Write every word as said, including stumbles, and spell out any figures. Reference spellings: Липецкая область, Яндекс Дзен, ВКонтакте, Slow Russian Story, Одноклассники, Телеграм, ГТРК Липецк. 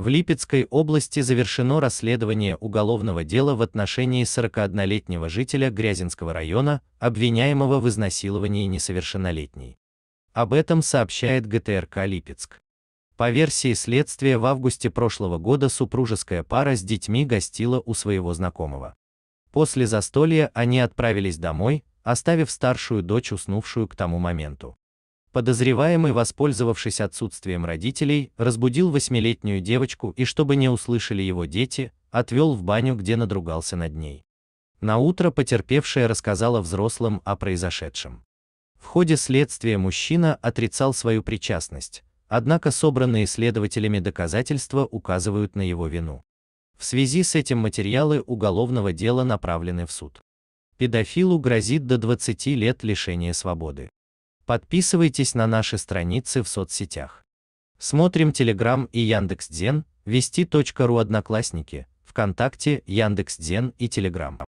В Липецкой области завершено расследование уголовного дела в отношении сорокаоднолетнего жителя Грязинского района, обвиняемого в изнасиловании несовершеннолетней. Об этом сообщает ГТРК Липецк. По версии следствия, в августе прошлого года супружеская пара с детьми гостила у своего знакомого. После застолья они отправились домой, оставив старшую дочь уснувшую к тому моменту. Подозреваемый, воспользовавшись отсутствием родителей, разбудил восьмилетнюю девочку и, чтобы не услышали его дети, отвел в баню, где надругался над ней. Наутро потерпевшая рассказала взрослым о произошедшем. В ходе следствия мужчина отрицал свою причастность, однако собранные следователями доказательства указывают на его вину. В связи с этим материалы уголовного дела направлены в суд. Педофилу грозит до двадцати лет лишения свободы. Подписывайтесь на наши страницы в соцсетях. Смотрим Телеграм и Яндекс Дзен, вести точка ру, Одноклассники, ВКонтакте, Яндекс Дзен и Телеграм.